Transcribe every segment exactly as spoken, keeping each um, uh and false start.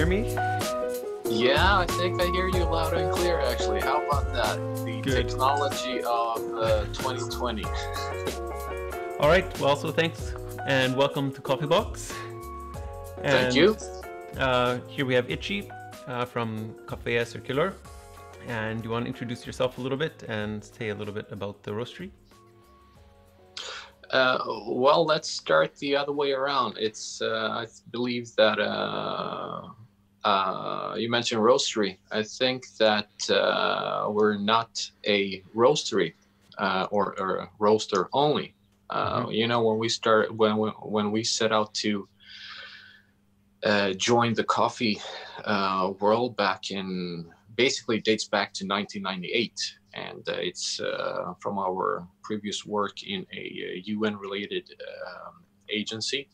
hear me? Yeah, I think I hear you loud and clear, actually. How about that? The Good. Technology of uh, twenty twenty. All right. Well, so thanks and welcome to KaffeBox. Thank you. Uh, here we have Itchy uh, from Coffea Circulor. And you want to introduce yourself a little bit and say a little bit about the roastery? Uh, well, let's start the other way around. It's, uh, I believe that uh, uh, you mentioned roastery. I think that uh, we're not a roastery uh, or, or a roaster only. Uh, mm-hmm. You know, when we start, when when, when we set out to uh, join the coffee uh, world back in, basically dates back to nineteen ninety-eight. And uh, it's uh, from our previous work in a U N-related um, agency.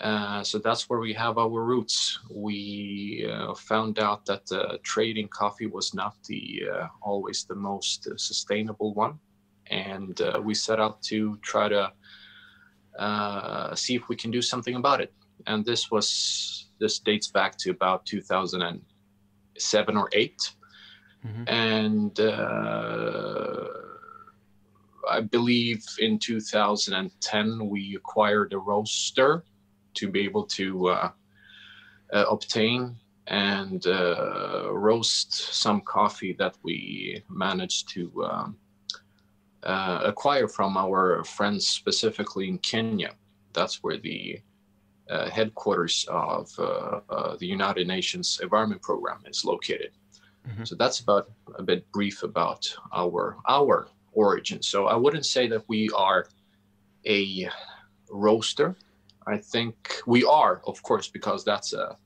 Uh, so that's where we have our roots. We uh, found out that uh, trading coffee was not the uh, always the most uh, sustainable one. And uh, we set out to try to uh, see if we can do something about it. And this was, this dates back to about two thousand seven or eight. Mm-hmm. And uh, I believe in two thousand ten, we acquired a roaster to be able to uh, uh, obtain and uh, roast some coffee that we managed to um, uh, acquire from our friends, specifically in Kenya. That's where the uh, headquarters of uh, uh, the United Nations Environment Program is located. Mm-hmm. So that's about a bit brief about our our origin. So I wouldn't say that we are a roaster. I think we are, of course, because that's a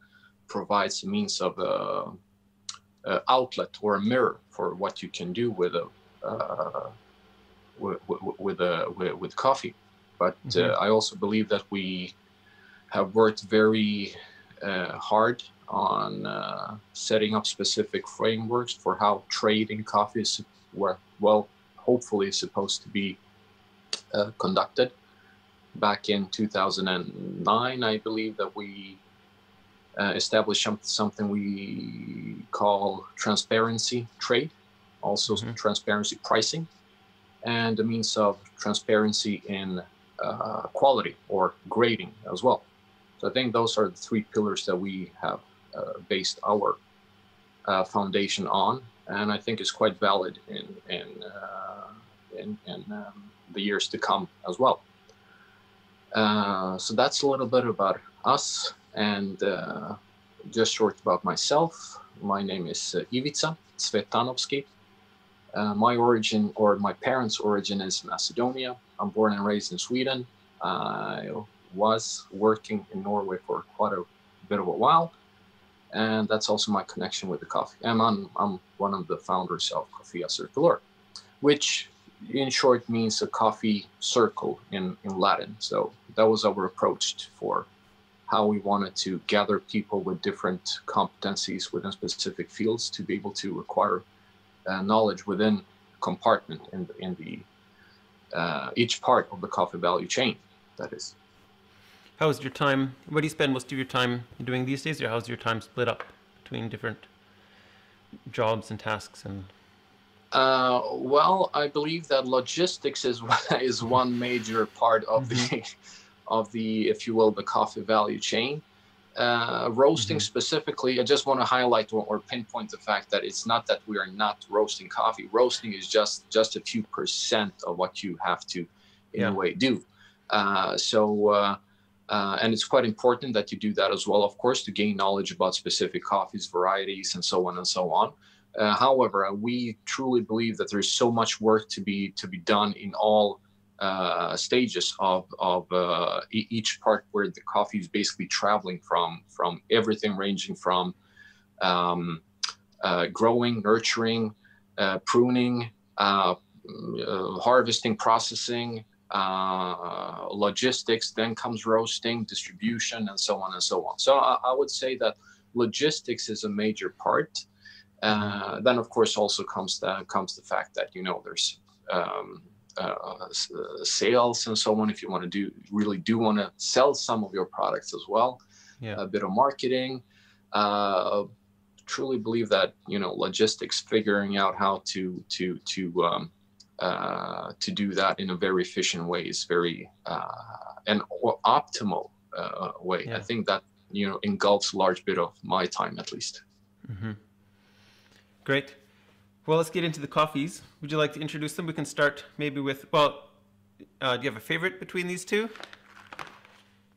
provides a means of a, a outlet or a mirror for what you can do with a uh, with, with a with, with coffee. But mm-hmm. uh, I also believe that we have worked very uh, hard on uh, setting up specific frameworks for how trading coffee is, well, hopefully supposed to be uh, conducted. Back in two thousand nine, I believe that we uh, established something we call transparency trade, also mm-hmm. transparency pricing, and a means of transparency in uh, quality or grading as well. So I think those are the three pillars that we have Uh, based our uh, foundation on, and I think it's quite valid in in uh, in, in um, the years to come as well. Uh, so that's a little bit about us, and uh, just short about myself. My name is uh, Ivica Svetanovsky. Uh, my origin, or my parents' origin, is Macedonia. I'm born and raised in Sweden. I was working in Norway for quite a bit of a while. And that's also my connection with the coffee. I'm, on, I'm one of the founders of Coffea Circulor, which in short means a coffee circle in, in Latin. So that was our approach for how we wanted to gather people with different competencies within specific fields to be able to acquire uh, knowledge within compartment in, in the uh, each part of the coffee value chain, that is. How's your time? What do you spend most of your time doing these days, or how's your time split up between different jobs and tasks? And uh, well, I believe that logistics is is one major part of mm-hmm. the of the, if you will, the coffee value chain. Uh, roasting mm-hmm. specifically, I just want to highlight or, or pinpoint the fact that it's not that we are not roasting coffee. Roasting is just just a few percent of what you have to, in yeah. a way, do. Uh, so. Uh, Uh, and it's quite important that you do that as well, of course, to gain knowledge about specific coffees, varieties, and so on and so on. Uh, however, we truly believe that there's so much work to be to be done in all uh, stages of, of uh, e each part where the coffee is basically traveling from, from everything ranging from um, uh, growing, nurturing, uh, pruning, uh, uh, harvesting, processing, Uh, logistics, then comes roasting, distribution, and so on and so on. So I, I would say that logistics is a major part. Uh, then, of course, also comes the, comes the fact that, you know, there's um, uh, sales and so on. If you want to do, really do want to sell some of your products as well, yeah. a bit of marketing, uh, truly believe that, you know, logistics, figuring out how to to to um, uh, to do that in a very efficient way is very uh, an optimal uh, way. Yeah. I think that, you know, engulfs a large bit of my time, at least. Mm-hmm. Great. Well, let's get into the coffees. Would you like to introduce them? We can start maybe with, well, uh, do you have a favorite between these two?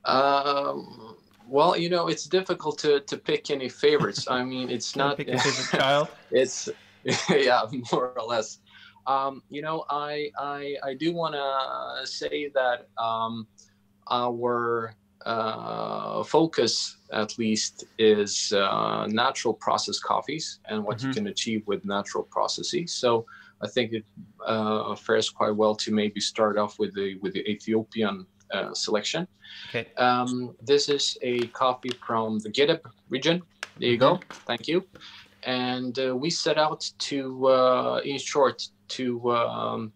Um, well, you know, it's difficult to, to pick any favorites. I mean, it's not... Pick your favorite child? It's, yeah, more or less. Um, you know, I, I, I do want to say that um, our... Uh, focus, at least, is uh, natural process coffees and what mm-hmm. you can achieve with natural processes. So I think it uh, fares quite well to maybe start off with the with the Ethiopian uh, selection. Okay. Um, this is a coffee from the Gideb region. There you go. Thank you. And uh, we set out to, uh, in short, to um,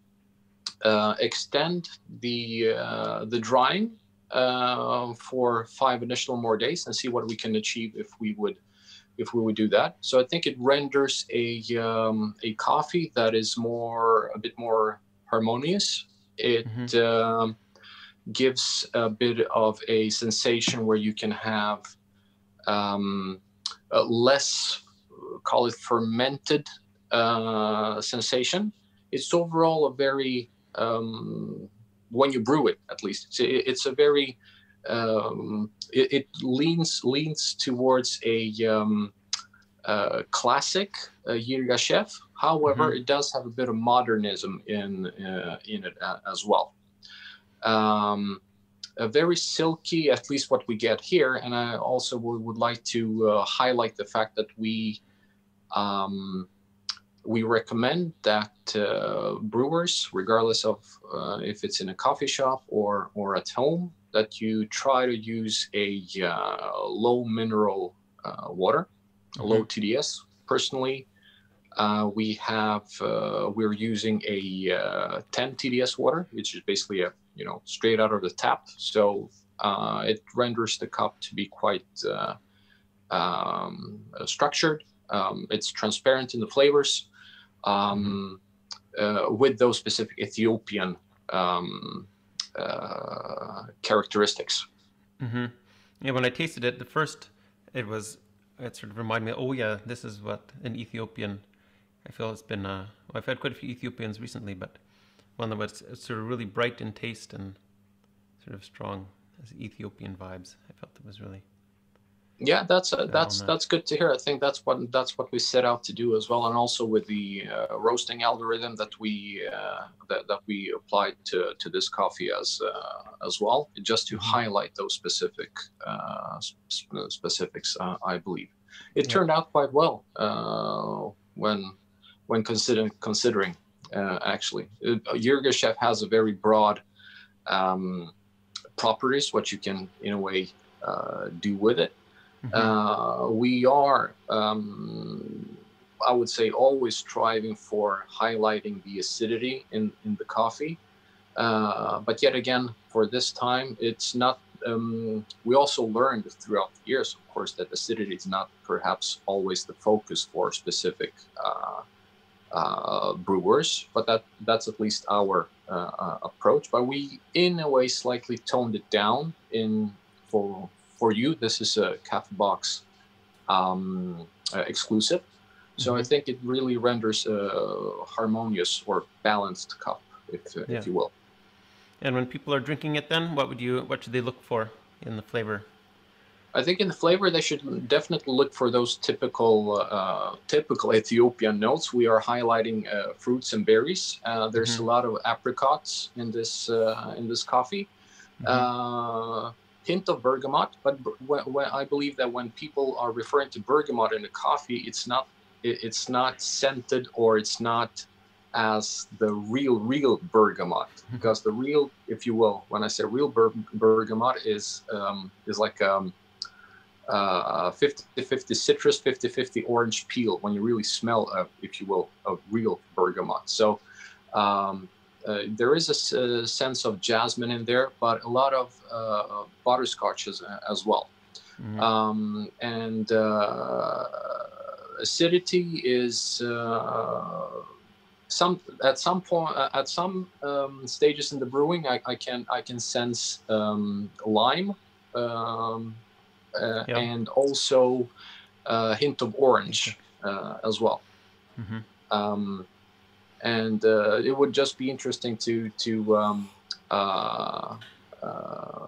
uh, extend the uh, the drying Uh, for five additional more days and see what we can achieve if we would, if we would do that. So I think it renders a um, a coffee that is more a bit more harmonious. It mm-hmm. um, gives a bit of a sensation where you can have um, a less, call it fermented uh, sensation. It's overall a very um, when you brew it, at least, it's, it's a very um, it, it leans leans towards a um, uh, classic uh, Yirgacheffe. However, mm-hmm. it does have a bit of modernism in uh, in it uh, as well. Um, a very silky, at least what we get here. And I also w- would like to uh, highlight the fact that we um, we recommend that uh, brewers, regardless of uh, if it's in a coffee shop or or at home, that you try to use a uh, low mineral uh, water, mm-hmm. low T D S. Personally, uh, we have uh, we're using a uh, ten T D S water, which is basically a you know straight out of the tap. So uh, it renders the cup to be quite uh, um, structured. Um, it's transparent in the flavors. Um, uh, with those specific Ethiopian um, uh, characteristics. Mm-hmm. Yeah, when I tasted it, the first, it was, it sort of reminded me, oh yeah, this is what an Ethiopian, I feel it's been, uh, well, I've had quite a few Ethiopians recently, but one that was sort of really bright in taste and sort of strong as Ethiopian vibes. I felt it was really... Yeah, that's uh, that's that's good to hear. I think that's what that's what we set out to do as well, and also with the uh, roasting algorithm that we uh, that, that we applied to, to this coffee as uh, as well, just to highlight those specific uh, sp- specifics. Uh, I believe it yeah. turned out quite well uh, when when considering considering uh, actually, Yirgacheffe has a very broad um, properties what you can in a way uh, do with it. Mm-hmm. Uh, we are, um, I would say, always striving for highlighting the acidity in, in the coffee. Uh, but yet again, for this time, it's not, um, we also learned throughout the years, of course, that acidity is not perhaps always the focus for specific uh, uh, brewers, but that, that's at least our uh, uh, approach. But we, in a way, slightly toned it down in for For you, this is a KaffeBox um, uh, exclusive. So mm-hmm. I think it really renders a harmonious or balanced cup, if, uh, yeah. if you will. And when people are drinking it then, what would you, what should they look for in the flavor? I think in the flavor, they should definitely look for those typical uh, typical Ethiopian notes. We are highlighting uh, fruits and berries. Uh, there's mm-hmm. a lot of apricots in this, uh, in this coffee. Mm-hmm. Uh, hint of bergamot, but when, when I believe that when people are referring to bergamot in a coffee, it's not it, it's not scented, or it's not as the real real bergamot, because the real, if you will, when I say real ber- bergamot is um, is like um, uh, fifty-fifty citrus, fifty-fifty orange peel, when you really smell, a, if you will, a real bergamot. So um, Uh, there is a, a sense of jasmine in there, but a lot of uh, butterscotches as well. Mm-hmm. um, and uh, acidity is uh, some at some point at some um, stages in the brewing. I, I can I can sense um, lime um, uh, yep. and also a hint of orange uh, as well. Mm-hmm. Um, and uh, it would just be interesting to to um, uh, uh,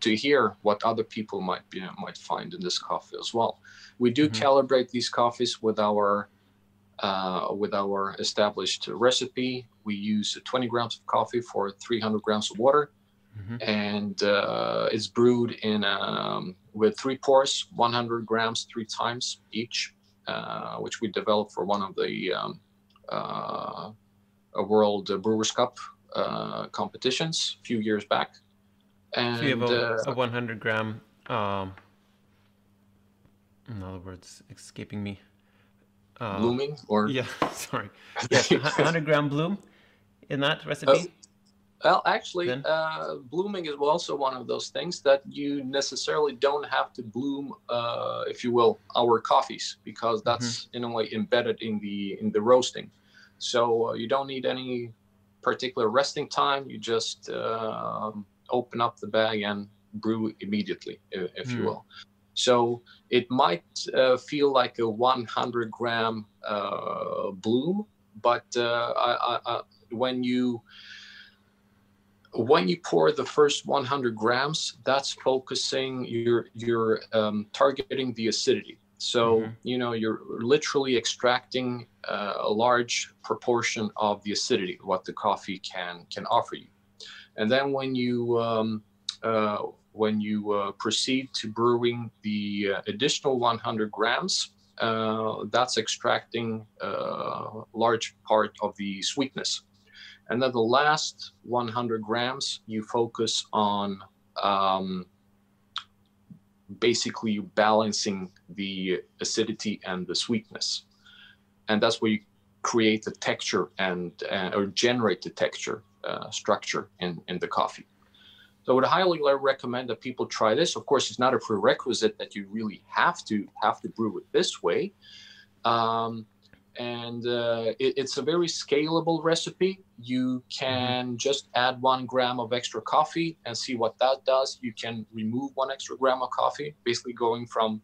to hear what other people might be, might find in this coffee as well. We do mm-hmm. calibrate these coffees with our uh, with our established recipe. We use twenty grams of coffee for three hundred grams of water, mm-hmm. and uh, it's brewed in um, with three pours, one hundred grams three times each. Uh, which we developed for one of the um, uh, World Brewers Cup uh, competitions a few years back. And so you have a, uh, a one hundred gram, um, in other words, escaping me. Uh, blooming or? Yeah, sorry. Yeah, one hundred gram bloom in that recipe? Uh, well, actually, uh, blooming is also one of those things that you necessarily don't have to bloom, uh, if you will, our coffees, because that's mm-hmm. in a way embedded in the in the roasting. So uh, you don't need any particular resting time. You just uh, open up the bag and brew immediately, if, if mm. you will. So it might uh, feel like a one hundred gram uh, bloom, but uh, I, I, I, when you When you pour the first one hundred grams, that's focusing, you're, you're um, targeting the acidity. So, mm-hmm. you know, you're literally extracting uh, a large proportion of the acidity, what the coffee can, can offer you. And then when you, um, uh, when you uh, proceed to brewing the uh, additional one hundred grams, uh, that's extracting a large part of the sweetness. And then the last one hundred grams, you focus on um, basically balancing the acidity and the sweetness. And that's where you create the texture and uh, or generate the texture uh, structure in, in the coffee. So I would highly recommend that people try this. Of course, it's not a prerequisite that you really have to have to brew it this way. Um, And uh, it, it's a very scalable recipe. You can mm-hmm. just add one gram of extra coffee and see what that does. You can remove one extra gram of coffee, basically going from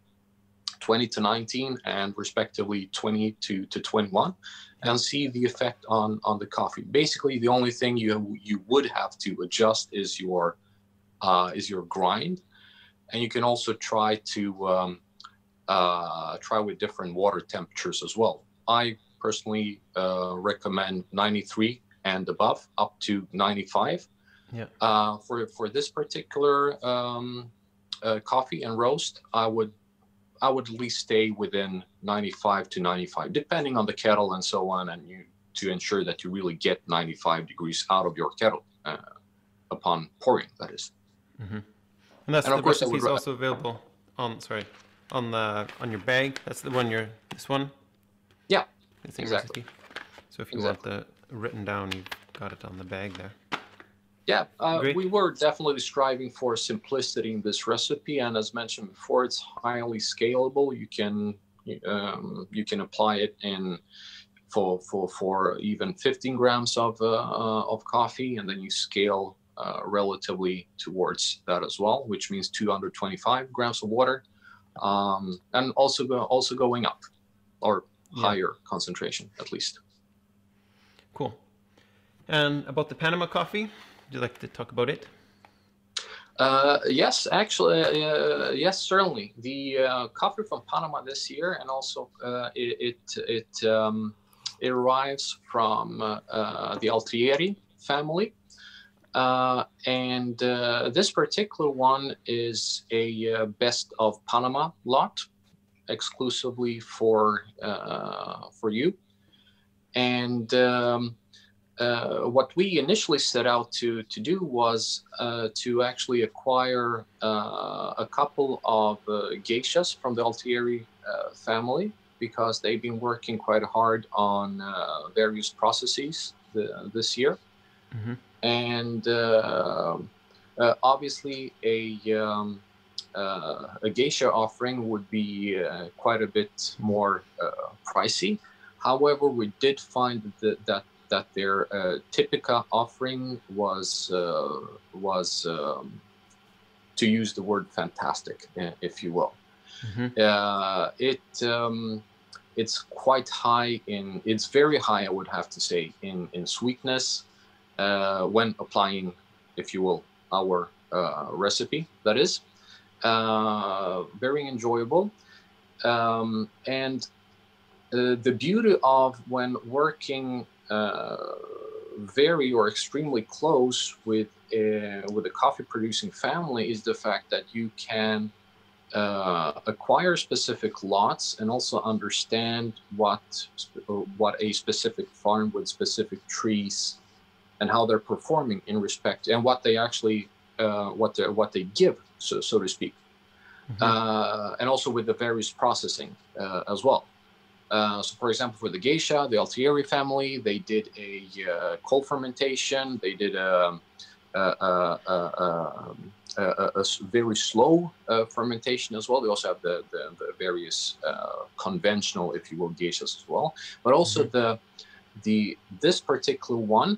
twenty to nineteen and respectively twenty to twenty-one, mm-hmm. and see the effect on, on the coffee. Basically, the only thing you you would have to adjust is your uh, is your grind, and you can also try to um, uh, try with different water temperatures as well. I personally uh, recommend ninety-three and above, up to ninety-five. Yeah. Uh, for for this particular um, uh, coffee and roast, I would I would at least stay within ninety-five to ninety-five, depending on the kettle and so on, and you to ensure that you really get ninety-five degrees out of your kettle uh, upon pouring. That is. Mm-hmm. And that's and the of course recipe is also available on sorry on the on your bag. That's the one you're this one. Yeah, exactly. Recipe. So if you exactly. want the written down, you've got it on the bag there. Yeah, uh, we were definitely striving for simplicity in this recipe, and as mentioned before, it's highly scalable. You can um, you can apply it in for for for even fifteen grams of uh, uh, of coffee, and then you scale uh, relatively towards that as well, which means two hundred twenty-five grams of water, um, and also go, also going up, or yeah. higher concentration, at least. Cool. And about the Panama coffee, would you like to talk about it? Uh, yes, actually, uh, yes, certainly. The uh, coffee from Panama this year, and also uh, it it it, um, it arrives from uh, the Altieri family, uh, and uh, this particular one is a uh, best of Panama lot, exclusively for uh, for you. And um, uh, what we initially set out to to do was uh, to actually acquire uh, a couple of uh, geishas from the Altieri uh, family, because they've been working quite hard on uh, various processes the, this year. Mm-hmm. And uh, uh, obviously a um, uh, a geisha offering would be uh, quite a bit more uh, pricey. However, we did find that that, that their uh, typica offering was uh, was um, to use the word fantastic, if you will. Mm-hmm. uh, it um, it's quite high in it's very high, I would have to say, in in sweetness uh, when applying, if you will, our uh, recipe. That is uh, very enjoyable, um, and uh, the beauty of when working uh, very or extremely close with a, with a coffee producing family is the fact that you can uh, acquire specific lots and also understand what what a specific farm with specific trees and how they're performing in respect and what they actually uh, what they what they give, so so to speak, mm-hmm. uh, and also with the various processing uh, as well. Uh, so, for example, for the geisha, the Altieri family, they did a uh, cold fermentation. They did a, a, a, a, a, a very slow uh, fermentation as well. They also have the, the, the various uh, conventional, if you will, geishas as well. But also mm-hmm. the the this particular one,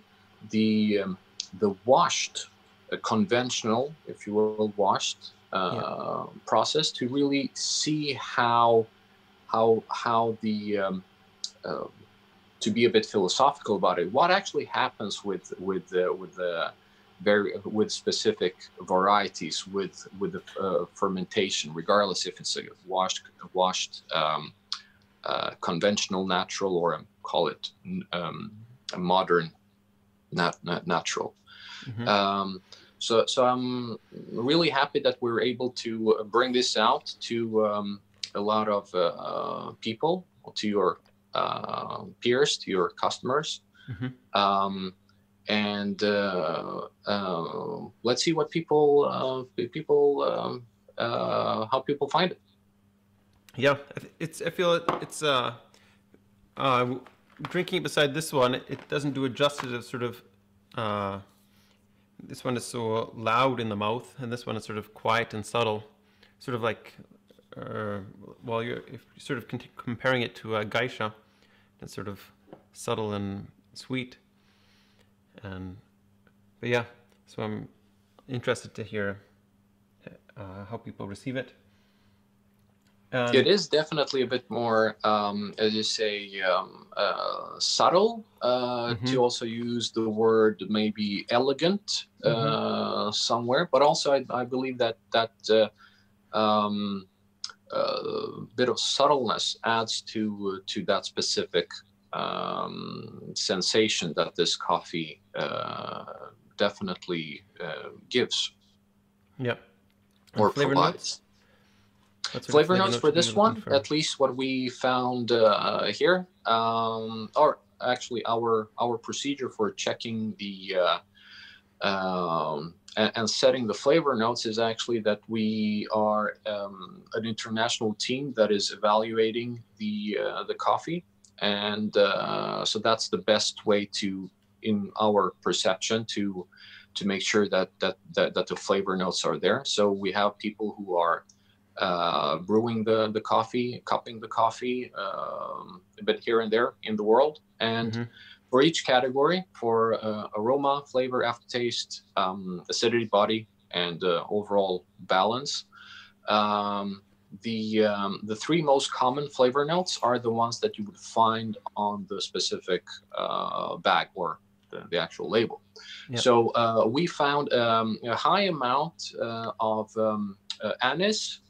the um, the washed, uh, conventional, if you will, washed uh, yeah. process to really see how. How how the um, uh, to be a bit philosophical about it, what actually happens with with uh, with the very with specific varieties with with the uh, fermentation, regardless if it's a washed washed um, uh, conventional natural or um, call it um, a modern nat nat natural. Mm-hmm. um, so so I'm really happy that we're able to bring this out to. Um, a lot of uh, uh, people, to your uh, peers, to your customers. Mm-hmm. um, and uh, uh, let's see what people, uh, people um, uh, how people find it. Yeah, it's, I feel it, it's, uh, uh, drinking it beside this one, it doesn't do it justice of sort of, uh, this one is so loud in the mouth and this one is sort of quiet and subtle, sort of like, Uh, well, you're if you're sort of comparing it to a geisha, it's sort of subtle and sweet. And but yeah, so I'm interested to hear uh, how people receive it. And it is definitely a bit more, um, as you say, um, uh, subtle. Uh, mm-hmm. To also use the word maybe elegant uh, mm-hmm. somewhere, but also I, I believe that that. Uh, um, A uh, bit of subtleness adds to uh, to that specific um, sensation that this coffee uh, definitely uh, gives. Yeah, or and flavor provides. Notes? Flavor, flavor notes for this one, for? At least what we found uh, here, um, or actually our our procedure for checking the. Uh, Um, and, and setting the flavor notes is actually that we are um, an international team that is evaluating the uh, the coffee, and uh, so that's the best way to, in our perception, to to make sure that that that, that the flavor notes are there. So we have people who are uh, brewing the the coffee, cupping the coffee, um, a bit here and there in the world, and. Mm-hmm. For each category, for uh, aroma, flavor, aftertaste, um, acidity, body, and uh, overall balance, um, the um, the three most common flavor notes are the ones that you would find on the specific uh, bag or the, the actual label. Yep. So uh, we found um, a high amount uh, of um, uh, anise,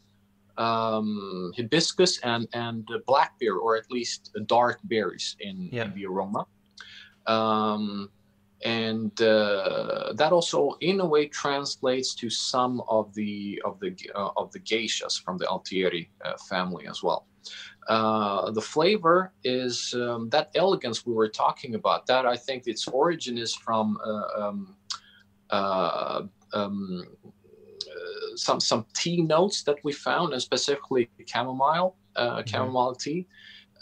um, hibiscus, and and black beer, or at least dark berries in, yep. in the aroma. Um, and uh, that also, in a way, translates to some of the of the uh, of the geishas from the Altieri uh, family as well. Uh, the flavor is um, that elegance we were talking about. That I think its origin is from uh, um, uh, um, uh, some some tea notes that we found, and specifically chamomile, uh, mm-hmm. chamomile tea,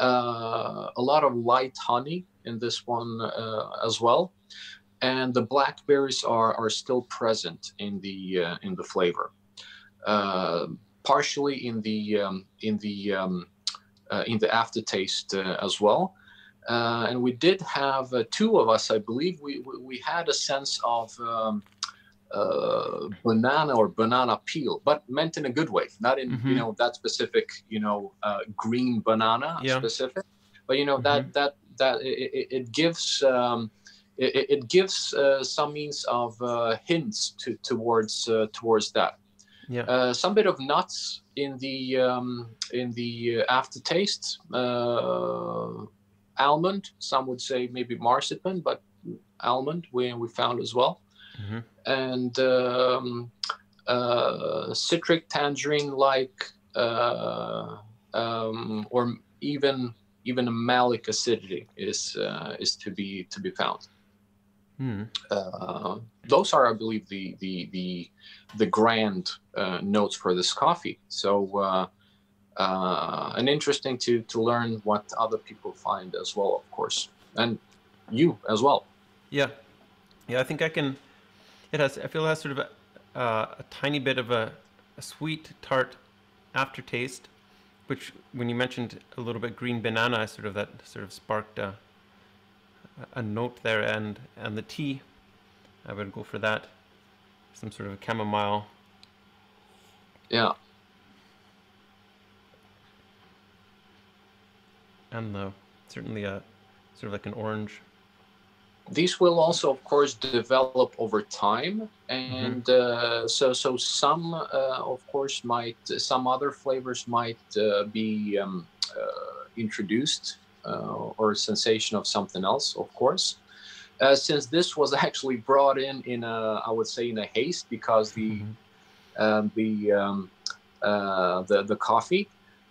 uh, a lot of light honey. In this one uh, as well, and the blackberries are are still present in the uh, in the flavor. uh, partially in the um, in the um, uh, in the aftertaste uh, as well. Uh, and we did have uh, two of us, I believe. We we, we had a sense of um, uh, banana or banana peel, but meant in a good way, not in mm-hmm. you know that specific you know uh, green banana yeah. specific, but you know mm-hmm. that that that it, it gives um, it, it gives uh, some means of uh, hints to, towards uh, towards that. Yeah. Uh, some bit of nuts in the um, in the aftertaste. Uh, Almond, some would say maybe marzipan, but almond we we found as well, mm-hmm. and um, uh, citric, tangerine-like, uh, um, or even even a malic acidity is uh, is to be to be found. Mm. Uh, those are, I believe, the the the the grand uh, notes for this coffee. So. Uh, Uh, and interesting to, to learn what other people find as well, of course, and you as well. Yeah, yeah. I think I can. It has. I feel it has sort of a, uh, a tiny bit of a, a sweet tart aftertaste, which, when you mentioned a little bit green banana, sort of that sort of sparked a, a note there, and and the tea, I would go for that, some sort of a chamomile. Yeah. And the, certainly a sort of like an orange. These will also, of course, develop over time, and mm-hmm. uh, so so some, uh, of course, might some other flavors might uh, be um, uh, introduced uh, or a sensation of something else, of course. Uh, since this was actually brought in in a, I would say, in a haste because the mm-hmm. um, the um, uh, the the coffee.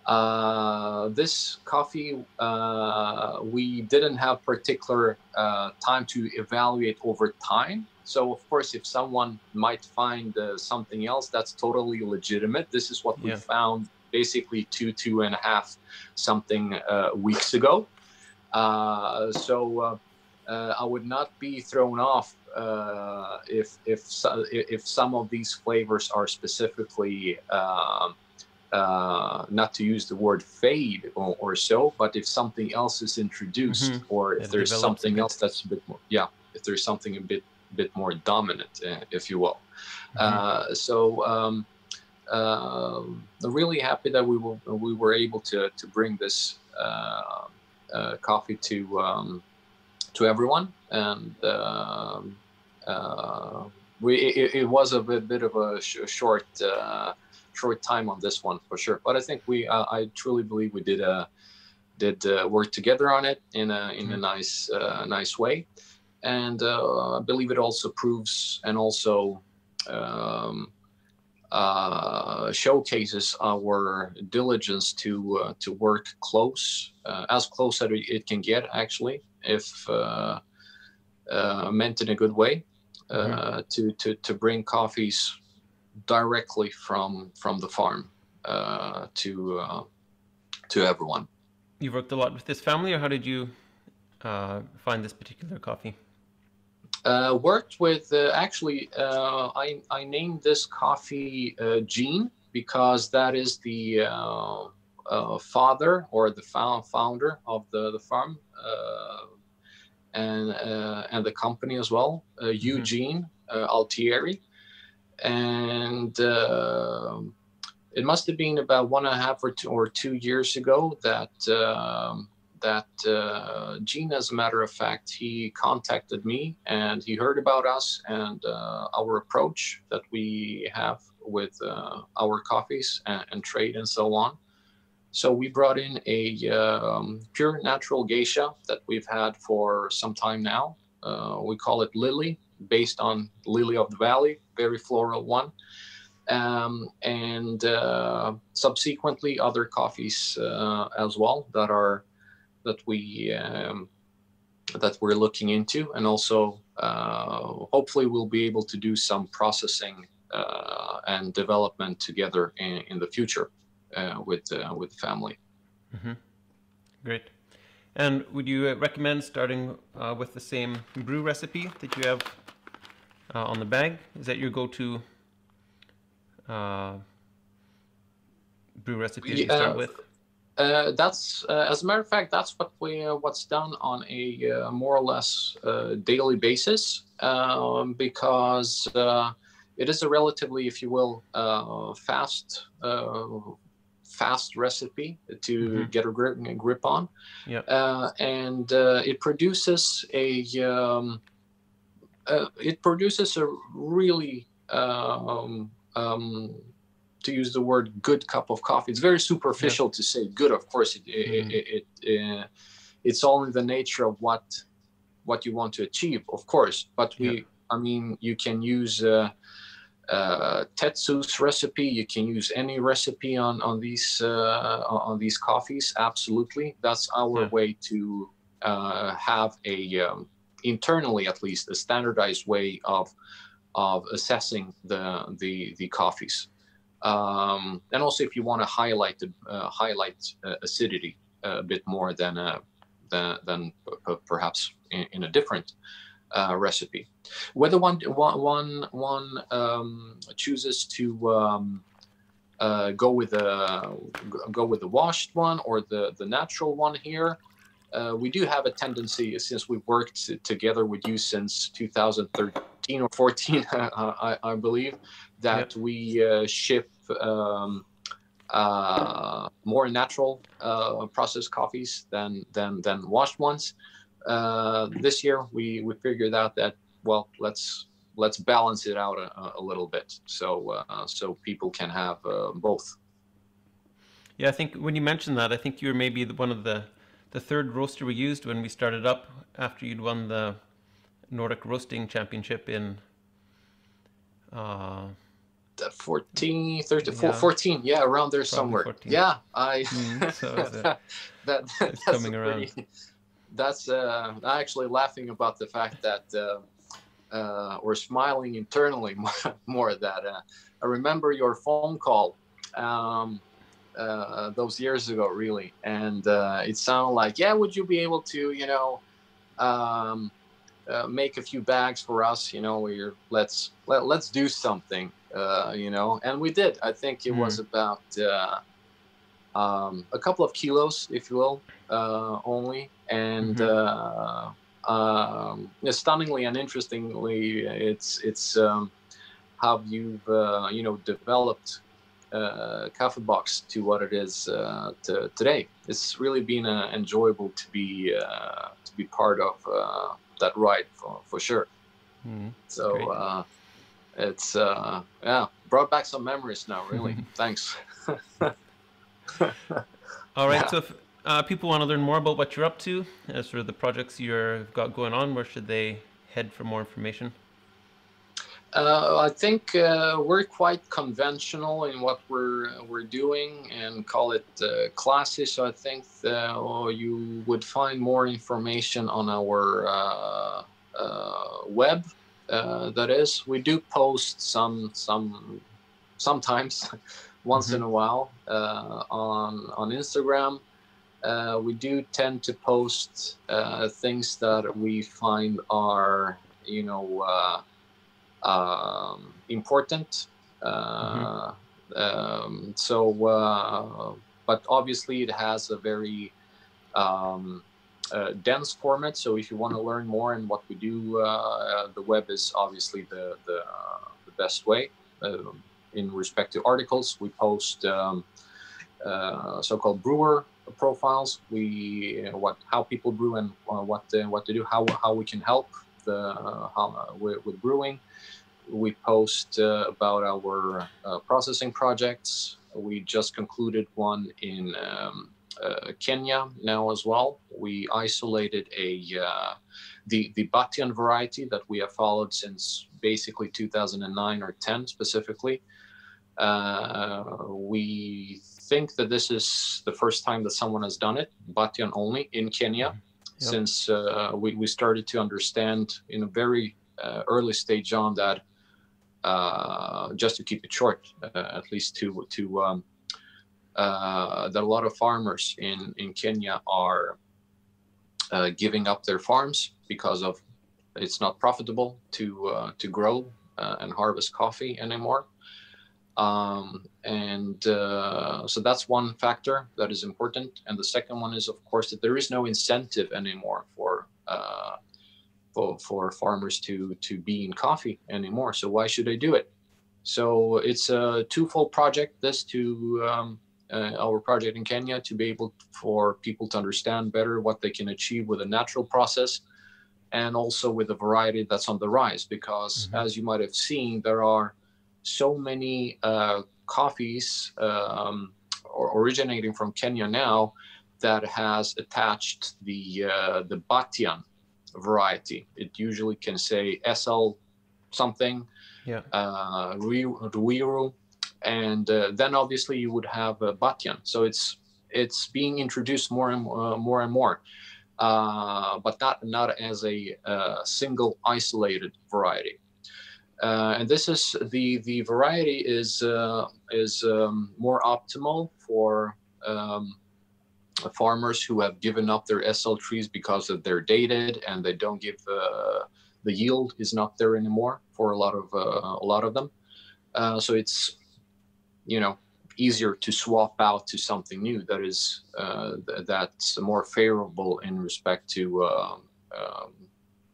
Uh, this coffee, uh, we didn't have particular uh, time to evaluate over time. So, of course, if someone might find uh, something else, that's totally legitimate. This is what yeah. we found basically two, two and a half something uh, weeks ago. Uh, so uh, uh, I would not be thrown off uh, if, if, if some of these flavors are specifically uh, Uh, not to use the word fade or, or so, but if something else is introduced, mm-hmm. or if it there's something else that's a bit more, yeah, if there's something a bit bit more dominant, uh, if you will. Mm-hmm. Uh, so um, uh, I'm really happy that we were we were able to to bring this uh, uh, coffee to um, to everyone, and uh, uh, we it, it was a bit, bit of a sh short. Uh, short time on this one for sure, but I think we uh, I truly believe we did uh did uh, work together on it in a in mm-hmm. a nice uh, nice way, and uh, I believe it also proves and also um, uh, showcases our diligence to uh, to work close uh, as close as it can get, actually, if uh, uh, meant in a good way, uh, mm-hmm. to to to bring coffees directly from from the farm uh, to uh, to everyone. You worked a lot with this family, or how did you uh, find this particular coffee? Uh, worked with uh, actually. Uh, I I named this coffee uh, Gene, because that is the uh, uh, father or the found founder of the the farm uh, and uh, and the company as well. Uh, Eugene uh, Altieri. And uh, it must have been about one and a half or two, or two years ago that uh, that uh, Gene, as a matter of fact, he contacted me, and he heard about us and uh, our approach that we have with uh, our coffees and, and trade and so on. So we brought in a um, pure natural geisha that we've had for some time now. Uh, we call it Lily, based on Lily of the Valley, very floral one, um, and uh, subsequently other coffees uh, as well that are that we um, that we're looking into, and also uh, hopefully we'll be able to do some processing uh, and development together in, in the future uh, with uh, with the family. Mm-hmm. Great. And would you recommend starting uh, with the same brew recipe that you have uh, on the bag? Is that your go-to uh, brew recipe yeah. you start with? Uh, that's uh, as a matter of fact, that's what we uh, what's done on a uh, more or less uh, daily basis, um, because uh, it is a relatively, if you will, uh, fast uh, fast recipe to mm-hmm. get a grip, a grip on, yep. uh, and uh, it produces a um, uh, it produces a really um, um, to use the word good cup of coffee. It's very superficial yeah. to say good. Of course, it, mm-hmm. it, it uh, it's all in the nature of what what you want to achieve, of course. But we, yeah. I mean, you can use uh, uh, Tetsu's recipe. You can use any recipe on on these uh, on these coffees. Absolutely, that's our yeah. way to uh, have a um, internally, at least, a standardized way of of assessing the the the coffees. Um, and also, if you want to highlight the uh, highlight uh, acidity a bit more than uh, than, than perhaps in, in a different uh, recipe, whether one one one um, chooses to um, uh, go with a go with the washed one or the the natural one here, uh, we do have a tendency, since we've worked together with you since two thousand thirteen or fourteen, I, I believe, that yep. we uh, ship um, uh, more natural uh, processed coffees than than than washed ones. Uh, this year, we we figured out that well, let's let's balance it out a, a little bit, so uh, so people can have uh, both. Yeah, I think when you mentioned that, I think you were maybe one of the the third roaster we used when we started up after you'd won the Nordic Roasting Championship in uh, fourteen, thirty, yeah. fourteen, yeah, around there. Probably somewhere. fourteen. Yeah, I. Mm, so that, it's that's coming around. Pretty, that's uh, I'm actually laughing about the fact that, uh, uh, or smiling internally more, more that uh, I remember your phone call um, uh, those years ago, really, and uh, it sounded like, yeah, would you be able to, you know. Um, Uh, make a few bags for us, you know, we're let's let, let's do something, uh, you know, and we did. I think it mm. was about uh, um, a couple of kilos, if you will, uh, only. And mm-hmm. uh, um, stunningly and interestingly, it's it's um, how you've uh, you know developed uh, KaffeBox to what it is uh, to today. It's really been uh, enjoyable to be uh, to be part of. Uh, that right for, for sure. Mm, so great. uh it's uh yeah brought back some memories now, really. Thanks. All right, yeah. So if uh, people want to learn more about what you're up to as for the projects you're got going on, where should they head for more information? Uh, I think uh, we're quite conventional in what we're we're doing and call it uh, classy. So I think the, oh, you would find more information on our uh, uh, web. Uh, that is, we do post some some sometimes once mm-hmm. in a while uh, on on Instagram. Uh, we do tend to post uh, things that we find are you know. Uh, Um, important. Uh, mm-hmm. um, so, uh, but obviously it has a very um, uh, dense format. So if you want to learn more and what we do, uh, uh, the web is obviously the, the, uh, the best way. Uh, in respect to articles, we post um, uh, so-called brewer profiles. We uh, what how people brew and uh, what uh, what to do, how how we can help the uh, how, uh, with, with brewing. We post uh, about our uh, processing projects. We just concluded one in um, uh, Kenya now as well. We isolated a uh, the the Batian variety that we have followed since basically two thousand nine or ten specifically. Uh, we think that this is the first time that someone has done it, Batian only, in Kenya. Mm-hmm. Yep. Since uh, we, we started to understand in a very Uh, early stage on that, uh, just to keep it short, uh, at least to to um, uh, that a lot of farmers in in Kenya are uh, giving up their farms because of it's not profitable to uh, to grow uh, and harvest coffee anymore. Um, and uh, so that's one factor that is important. And the second one is, of course, that there is no incentive anymore for uh, for, for farmers to to be in coffee anymore. So why should they do it? So it's a twofold project. This to um, uh, our project in Kenya to be able for people to understand better what they can achieve with a natural process, and also with a variety that's on the rise. Because mm-hmm. as you might have seen, there are so many uh, coffees um, originating from Kenya now that has attached the uh, the Batian variety. It usually can say S L something, yeah. uh, Ruiru, and uh, then obviously you would have uh, Batian. So it's it's being introduced more and uh, more and more, uh, but not not as a uh, single isolated variety. Uh, and this is the the variety is uh, is um, more optimal for um, farmers who have given up their S L trees because of they're dated and they don't give uh, the yield is not there anymore for a lot of uh, a lot of them. Uh, so it's you know easier to swap out to something new that is uh, th that's more favorable in respect to. Uh, um,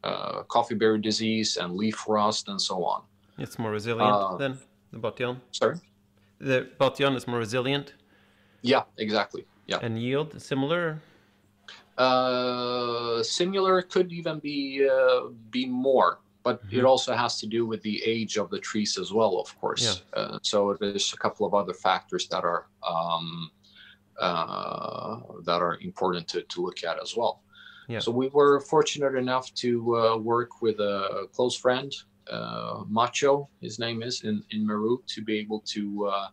Uh, coffee berry disease and leaf rust and so on. It's more resilient uh, than the Batian. Sorry? The Batian is more resilient? Yeah, exactly. Yeah. And yield similar? Uh, similar could even be uh, be more, but mm-hmm. it also has to do with the age of the trees as well, of course. Yeah. Uh, so there's a couple of other factors that are um, uh, that are important to, to look at as well. Yeah. So we were fortunate enough to uh, work with a close friend, uh, Macho, his name is, in, in Meru, to be able to uh,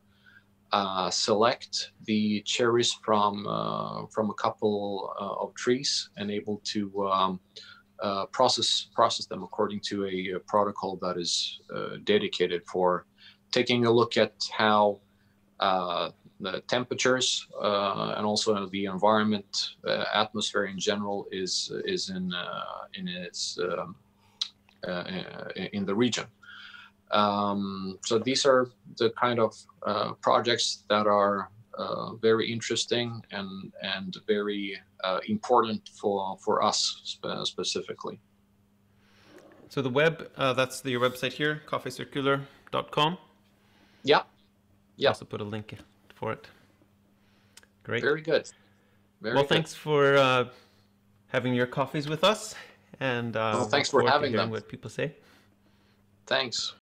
uh, select the cherries from uh, from a couple uh, of trees and able to um, uh, process process them according to a, a protocol that is uh, dedicated for taking a look at how uh, the temperatures uh, and also the environment, uh, atmosphere in general, is is in uh, in its um, uh, in the region. Um, so these are the kind of uh, projects that are uh, very interesting and and very uh, important for for us sp specifically. So the web, uh, that's the, your website here, coffea circulor dot com. Yeah, yeah. Also put a link here for it. Great. Very good. Very well, good. Thanks for uh, having your coffees with us. And uh, well, thanks for having them. What people say. Thanks.